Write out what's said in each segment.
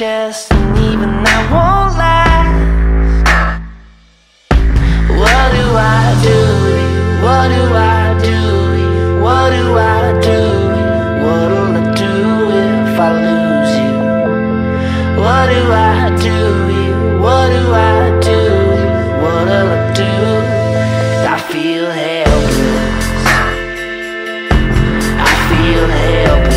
just an even, I won't lie. What do I do? What do I do? What do I do? What'll I do if I lose you? What do I do? What do I do? What'll I do? I feel helpless. I feel helpless.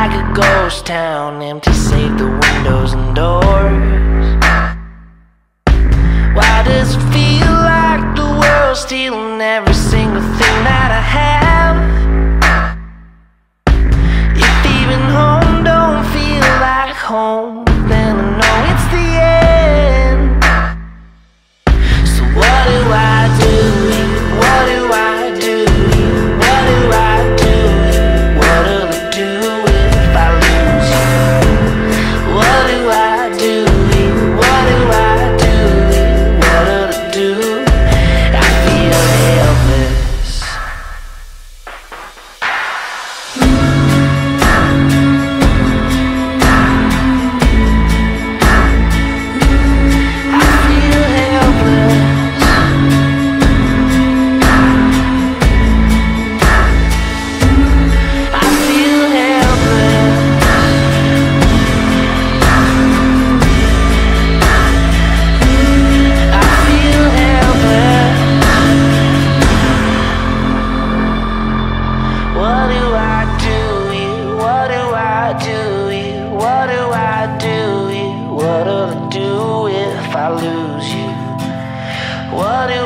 Like a ghost town, empty save the windows and doors. Why does it feel like the world's stealing every single thing that I have? If even home don't feel like home, then I know it's the end. So what do I do? What do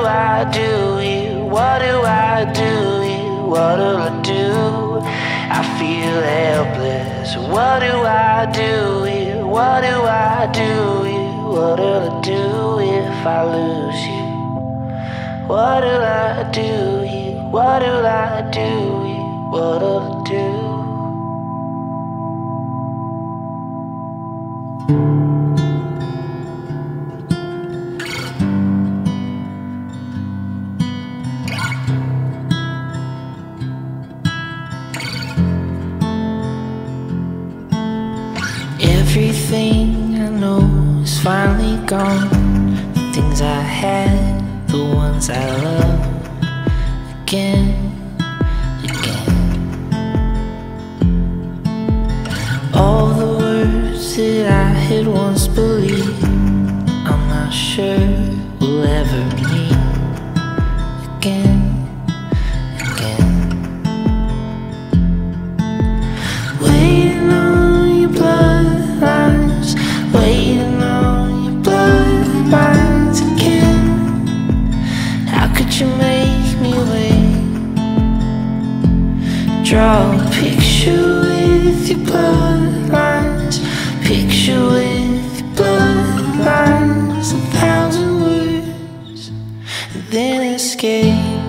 I do? Everything I know is finally gone. The things I had, the ones I loved, again. All the words that I had once believed, I'm not sure we'll ever meet again. Waiting on your blood, waiting on your bloodlines again. How could you make me wait? Draw a picture with your bloodlines, picture with your bloodlines, 1,000 words, and then escape.